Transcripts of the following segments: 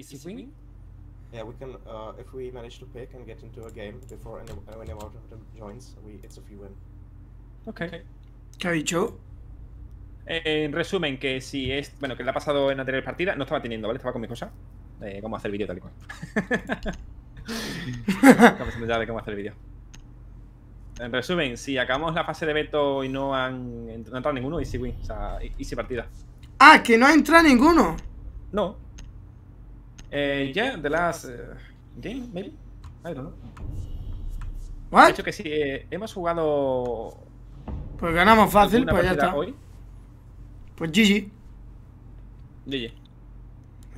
Is he wing? Yeah, we can, if we manage to pick and get into a game before anyone out of them joins, it's a free win. Ok. ¿Qué ha dicho? En resumen, que si es... Bueno, que le ha pasado en anteriores partidas, no estaba teniendo, ¿vale? Estaba con mis cosas. Cómo hacer vídeo tal y cual. Ya de cómo hacer vídeo. En resumen, si acabamos la fase de veto y no ha entrado ninguno, easy win, o sea, easy partida. Ah, que no ha entrado ninguno. No. Yeah, the last game, maybe. I don't know. What? De hecho que si hemos jugado... Pues ganamos fácil, pues ya está. Hoy. Pues GG. GG.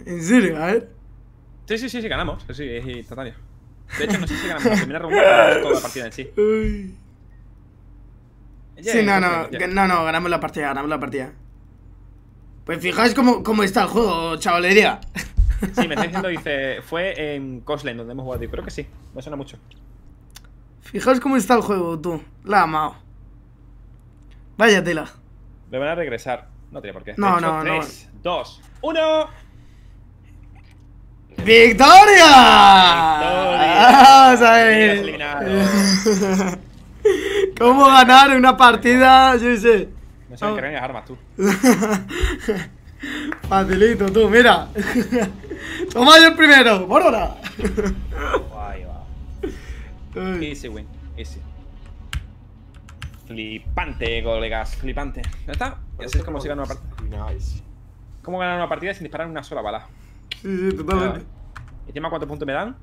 ¿En serio? A ver. Sí, sí, sí, sí, ganamos. Sí, es instantáneo. De hecho, no sé si ganamos la primera ronda o toda la partida en sí. Yeah, sí, no, ganamos la partida, Pues fijáis cómo está el juego, chavalería. Sí, me está diciendo, dice, fue en Cosland donde hemos jugado, y creo que sí, me suena mucho. Fijaos cómo está el juego, tú. La ha amado. Vaya tela. Me van a regresar. No tiene por qué. No, hecho, no, 3, no. 2, 1. ¡Victoria! Vamos a ver. ¿Cómo ganar una partida? Yo sé. No sé qué las armas, tú. Facilito, tú, mira. Toma yo el primero, por ahora. Ahí va. Easy win, easy. Flipante, colegas, flipante. ¿No está? Así es como se gana una partida. Nice. ¿Cómo ganar una partida sin disparar una sola bala? Sí, sí, totalmente. Encima, ¿cuántos puntos me dan?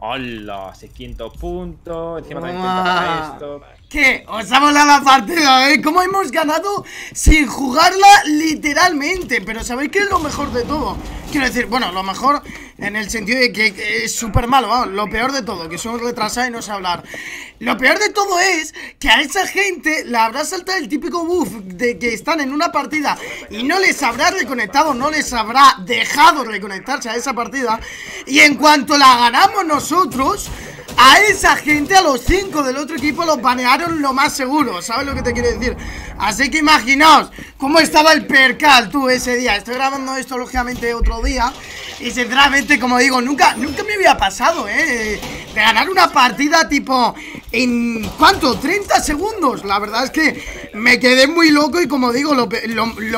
¡Hola! 600 puntos. Encima también cuenta para esto. ¿Qué? Os ha volado la partida, ¿eh? ¿Cómo hemos ganado sin jugarla literalmente? Pero ¿sabéis qué es lo mejor de todo? Quiero decir, bueno, lo mejor en el sentido de que es súper malo, vamos, lo peor de todo, que somos retrasados y no sé hablar. Lo peor de todo es que a esa gente le habrá saltado el típico buff de que están en una partida y no les habrá reconectado, no les habrá dejado reconectarse a esa partida. Y en cuanto la ganamos nosotros, a esa gente, a los 5 del otro equipo, los banearon lo más seguro, ¿sabes lo que te quiero decir? Así que imaginaos cómo estaba el percal, tú, ese día. Estoy grabando esto, lógicamente, otro día. Y sinceramente, como digo, nunca me había pasado, de ganar una partida tipo en, ¿cuánto? 30 segundos. La verdad es que me quedé muy loco. Y como digo, lo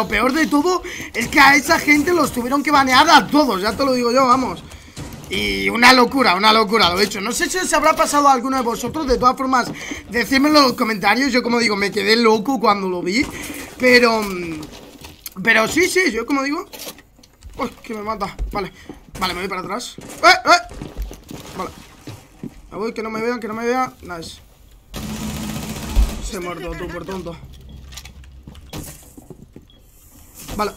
peor de todo es que a esa gente los tuvieron que banear a todos, ya te lo digo yo, vamos. Y una locura, lo he hecho. No sé si os habrá pasado a alguno de vosotros. De todas formas, decídmelo en los comentarios. Yo, como digo, me quedé loco cuando lo vi. Pero sí, sí, yo como digo. Uy, que me mata, vale. Vale, me voy para atrás. Vale. Me voy, que no me vean, Nice. Se ha muerto tú, por tonto. Vale.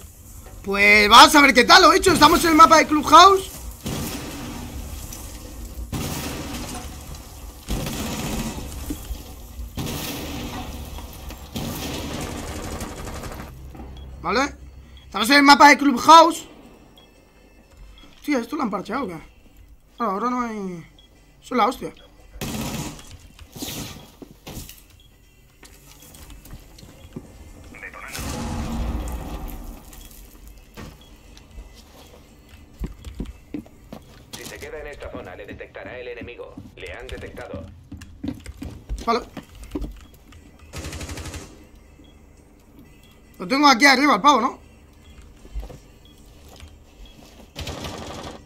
Pues vamos a ver qué tal lo he hecho. Estamos en el mapa de Clubhouse. ¿Vale? Estamos en el mapa de Clubhouse. Hostia, ¿esto lo han parcheado o qué? Ahora no hay... Eso es la hostia. Si se queda en esta zona, le detectará el enemigo. Le han detectado. Vale. Lo tengo aquí arriba, el pavo, ¿no?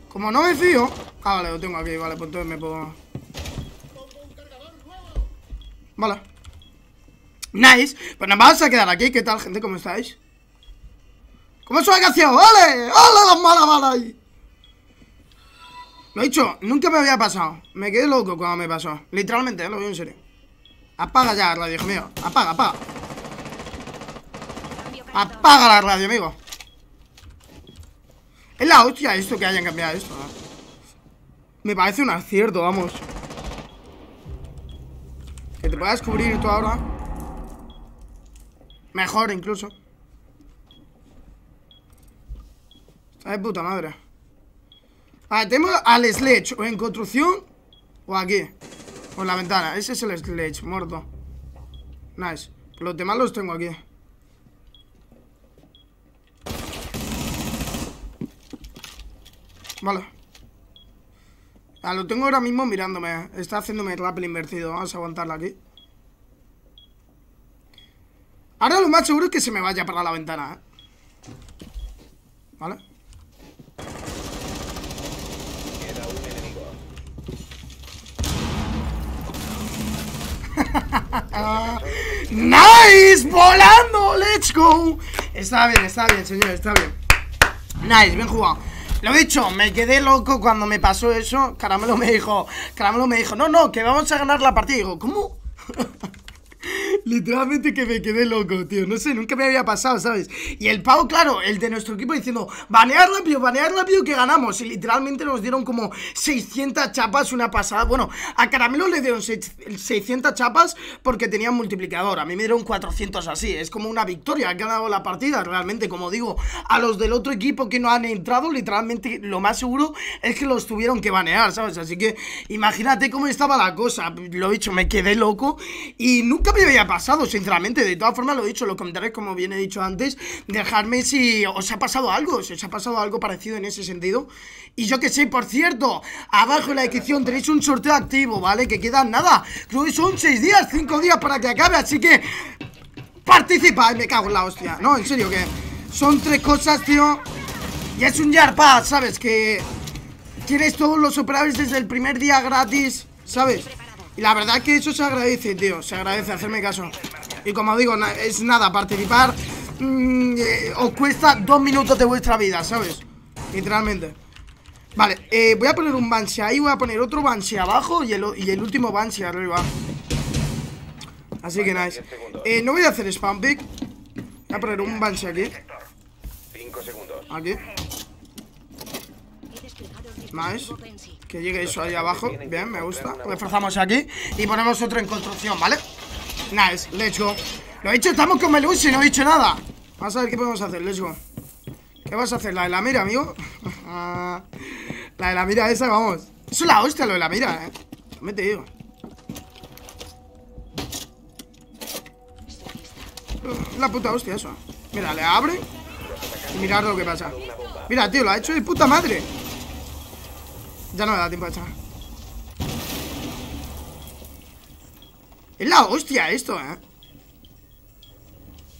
Como no me fío... Ah, vale, lo tengo aquí, vale, pues entonces me puedo... Vale. Nice. Pues nos vamos a quedar aquí. ¿Qué tal, gente? ¿Cómo estáis? ¿Cómo soy gaseado? ¡Ole! ¡Ole las malas balas ahí! Lo he dicho, nunca me había pasado. Me quedé loco cuando me pasó. Literalmente, lo digo en serio. Apaga ya, radio, hijo mío. Apaga, apaga. Apaga la radio, amigo. Es la hostia esto que hayan cambiado esto, ¿no? Me parece un acierto, vamos. Que te puedas cubrir tú ahora. Mejor incluso. Está de puta madre. Vale, tenemos al Sledge. O en construcción o aquí. O en la ventana. Ese es el Sledge, muerto. Nice. Los demás los tengo aquí. Vale. Ah, lo tengo ahora mismo mirándome. Está haciéndome rappel invertido. Vamos a aguantarla aquí. Ahora lo más seguro es que se me vaya para la ventana, ¿eh? Vale. Queda un enemigo. ¡Nice! ¡Volando! ¡Let's go! Está bien, señor, está bien. Nice, bien jugado. Lo he dicho, me quedé loco cuando me pasó eso. Caramelo me dijo, no, no, que vamos a ganar la partida. Y digo, ¿cómo? Literalmente que me quedé loco, tío. No sé, nunca me había pasado, ¿sabes? Y el Pau, claro, el de nuestro equipo diciendo, banear rápido que ganamos. Y literalmente nos dieron como 600 chapas, una pasada. Bueno, a Caramelo le dieron 600 chapas porque tenía un multiplicador. A mí me dieron 400 así. Es como una victoria, ha ganado la partida. Realmente, como digo, a los del otro equipo que no han entrado, literalmente lo más seguro es que los tuvieron que banear, ¿sabes? Así que imagínate cómo estaba la cosa. Lo he dicho, me quedé loco y nunca me había pasado, sinceramente. De todas formas, lo he dicho, lo comentaré, como bien he dicho antes. Dejadme si os ha pasado algo, si os ha pasado algo parecido en ese sentido. Y yo que sé, por cierto, abajo en la descripción tenéis un sorteo activo, ¿vale? Que queda nada, creo que son 6 días, 5 días para que acabe, así que participad. Me cago en la hostia, no, en serio, que son 3 cosas, tío. Y es un Year Pass, ¿sabes? Que tienes todos los operables desde el primer día gratis, ¿sabes? Y la verdad es que eso se agradece, tío. Se agradece, hacerme caso. Y como digo, es nada, participar os cuesta 2 minutos de vuestra vida, ¿sabes? Literalmente. Vale, voy a poner un Banshee ahí, voy a poner otro Banshee abajo y el último Banshee arriba. Así que nice. No voy a hacer spam pick. Voy a poner un Banshee aquí. Aquí. Nice. Que llegue eso ahí abajo. Bien, me gusta. Reforzamos aquí y ponemos otro en construcción, ¿vale? Nice, let's go. Lo he dicho, estamos con Melusi, no he dicho nada. Vamos a ver qué podemos hacer, let's go. ¿Qué vas a hacer? ¿La de la mira, amigo? La de la mira esa, vamos. Eso es la hostia, lo de la mira, ¿eh? Me te digo. La puta hostia eso. Mira, le abre y mirad lo que pasa. Mira, tío, lo ha hecho de puta madre. Ya no me da tiempo de echar. Es la hostia esto, ¿eh?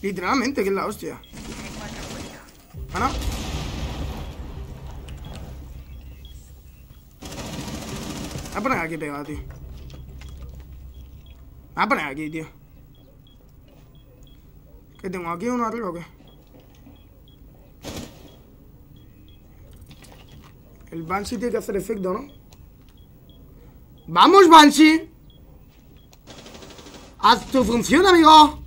Literalmente que es la hostia. ¿Ah, no? Voy a poner aquí pegado, tío. Voy a poner aquí, tío. ¿Qué tengo aquí? ¿Uno arriba o qué? El Banshee tiene que hacer efecto, ¿no? ¡Vamos, Banshee! ¡Haz tu función, amigo!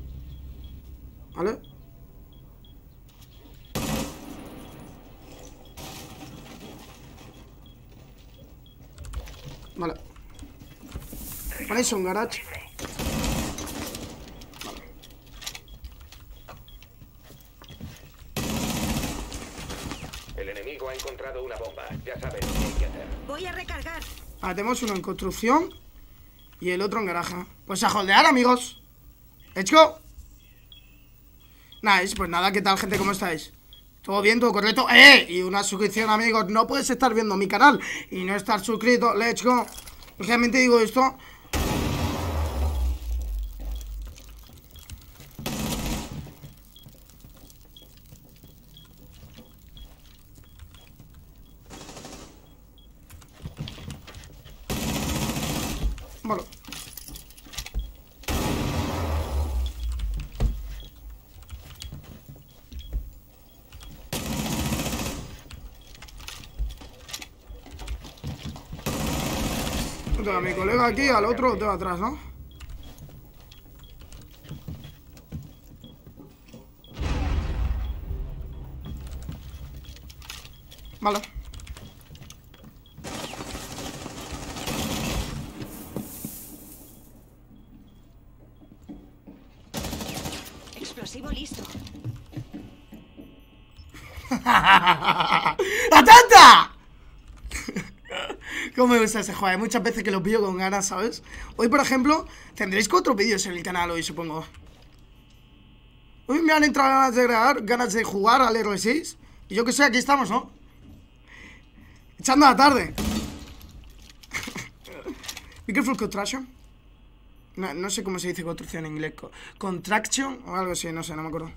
¿Vale? Vale. Ponéis un garage. Vale. El enemigo ha encontrado una bomba. Ya sabes qué hay que hacer. Voy a recargar. Ah, tenemos uno en construcción y el otro en garaje. Pues a holdear, amigos. Let's go. Nice, pues nada, ¿qué tal, gente? ¿Cómo estáis? ¿Todo bien? ¿Todo correcto? ¡Eh! Y una suscripción, amigos. No puedes estar viendo mi canal y no estar suscrito. Let's go. Realmente digo esto. A mi colega aquí, al otro tengo atrás, ¿no? Vale. Explosivo listo. ¡Atenta! ¿Cómo me gusta ese juego? Hay muchas veces que lo pillo con ganas, ¿sabes? Hoy, por ejemplo, tendréis 4 vídeos en el canal hoy, supongo. Hoy me han entrado ganas de grabar, ganas de jugar al R6. Y yo que sé, aquí estamos, ¿no? Echando a la tarde. Be careful contraction. No, no sé cómo se dice construcción en inglés. Contraction o algo así, no sé, no me acuerdo.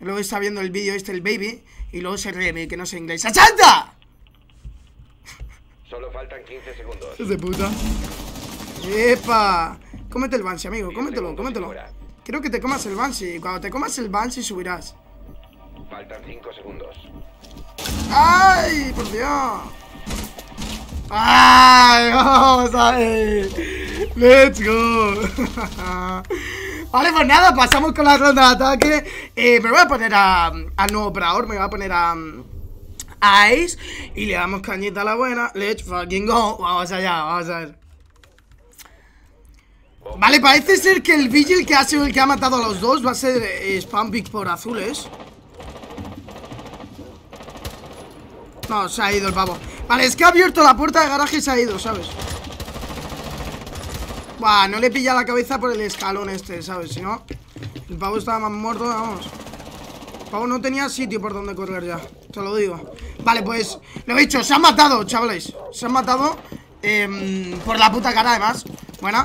Luego está viendo el vídeo este, el baby, y luego se ríe, que no sé inglés. ¡Achanta! Solo faltan 15 segundos. ¡Es de puta! ¡Epa! Cómete el Banshee, amigo, cómetelo, cómetelo. Quiero que te comas el Banshee, y cuando te comas el Banshee subirás. Faltan 5 segundos. ¡Ay, por Dios! ¡Ay, vamos a ver! ¡Let's go! Vale, pues nada, pasamos con la ronda de ataque. Me voy a poner al nuevo operador, me voy a poner a Ice. Y le damos cañita a la buena. Let's fucking go. Vamos allá, vamos a ver. Vale, parece ser que el Vigil, que ha sido el que ha matado a los dos, va a ser spam pick por azules. No, se ha ido el pavo. Vale, es que ha abierto la puerta de garaje y se ha ido, ¿sabes? Buah, no le pilla la cabeza por el escalón este, ¿sabes? Si no, el pavo estaba más muerto, vamos. El pavo no tenía sitio por donde correr ya, te lo digo. Vale, pues, lo he dicho, se han matado, chavales. Se han matado por la puta cara, además. Bueno,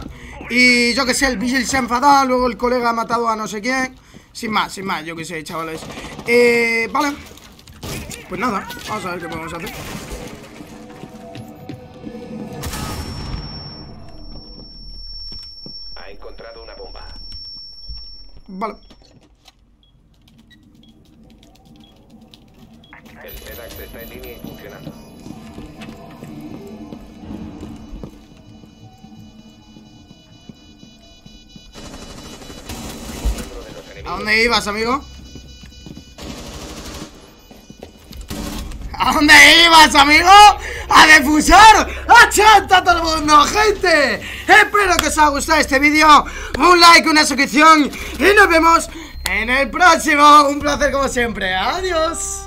y yo que sé, el Vigil se ha enfadado, luego el colega ha matado a no sé quién. Sin más, yo que sé, chavales. Vale. Pues nada, vamos a ver qué podemos hacer. Encontrado una bomba. Vale. El FedEx está en línea y funcionando. ¿A dónde ibas, amigo? ¿A dónde ibas, amigo? ¡A defusar! ¡Achanta a todo el mundo, gente! Espero que os haya gustado este vídeo. Un like, una suscripción. Y nos vemos en el próximo. Un placer como siempre. Adiós.